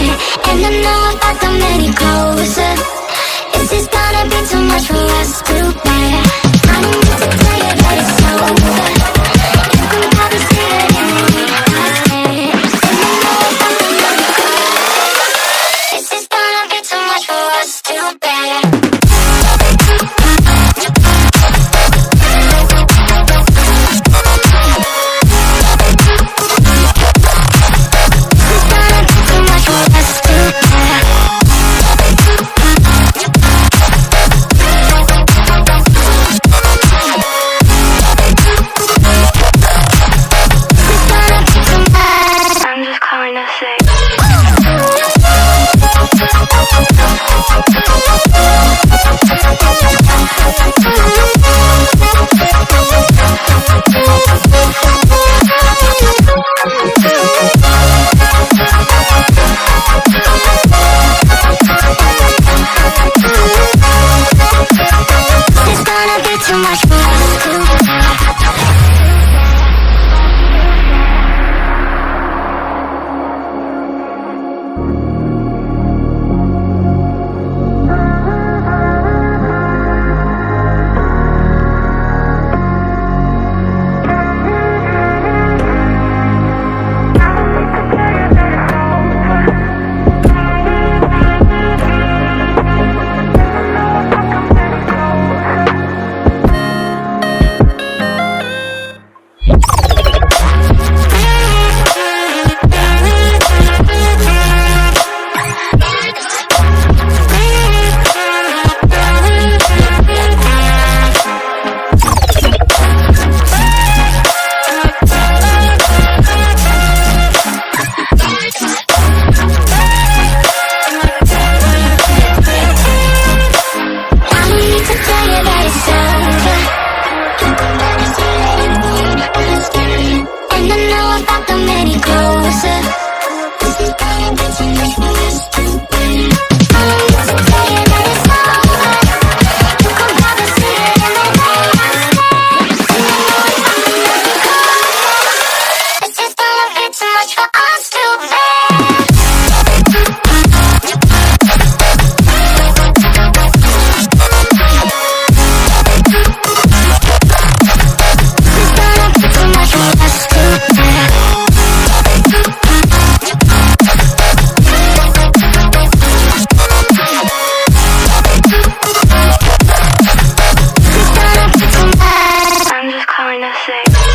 And I know if I come any closer, it's just gonna be too much for us to bear. I don't need to tell you that it's over. You can probably see it in my eyes. And I know if I come any closer, it's just gonna be too much for us to bear. I'm just calling to say